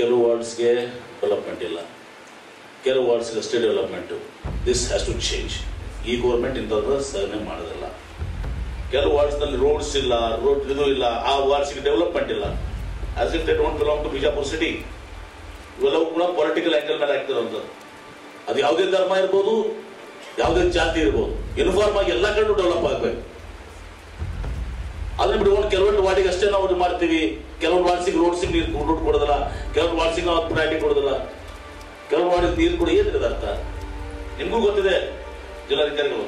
ಕೆಲವು ವಾರ್ಡ್ಸ್ಗೆ ಡೆವಲಪ್ಮೆಂಟ್ ಇಲ್ಲ, ಕೆಲವು ವಾರ್ಡ್ಸ್ಗೆ ಅಷ್ಟೇ development. This has to change. ಈ ಗೌರ್ಮೆಂಟ್ ಇಂಥದ್ದು ಸಾಧನೆ ಮಾಡೋದಿಲ್ಲ. ಕೆಲವು ವಾರ್ಡ್ಸ್ನಲ್ಲಿ ರೋಡ್ಸ್ ಇಲ್ಲ, ರೋಡ್ ಇದು ಇಲ್ಲ, ಆ ವಾರ್ಡ್ಸ್ಗೆ ಡೆವಲಪ್ಮೆಂಟ್ ಇಲ್ಲ. As if they don't belong to Bijapur city. ಇವೆಲ್ಲವೂ ಕೂಡ ಪೊಲಿಟಿಕಲ್ ಆ್ಯಂಗಲ್ ಮೇಲೆ ಆಗ್ತಿರೋಂಥದ್ದು. ಅದು ಯಾವುದೇ ಧರ್ಮ ಇರ್ಬೋದು, ಯಾವುದೇ ಜಾತಿ ಇರ್ಬೋದು, ಯೂನಿಫಾರ್ಮ್ ಆಗಿ ಎಲ್ಲ ಕಡೆ ಡೆವಲಪ್ ಆಗಬೇಕು. ಅದನ್ನ ಬಿಟ್ಟು ಕೆಲವೊಂದು ವಾರ್ಡಿಗೆ ಅಷ್ಟೇ ನಾವು ಇದು ಮಾಡ್ತೀವಿ, ಕೆಲವೊಂದು ವಾರ್ಡ್ಸಿಗೆ ರೋಡ್ಸಿಗೆ ನೀರು ರೋಡ್ ಕೊಡೋದಿಲ್ಲ, ಕೆಲವೊಂದು ವಾರ್ಡ್ಸಿಗೆ ನಾವು ಪ್ರಯಾರಿಟಿ ಕೊಡೋದಿಲ್ಲ, ಕೆಲವೊಂದು ವಾರ್ಡಿಗೆ ನೀರು ಕೊಡಿ. ಏನಿದೆ ಅರ್ಥ ನಿಮಗೂ ಗೊತ್ತಿದೆ ಜಿಲ್ಲಾಧಿಕಾರಿಗಳು.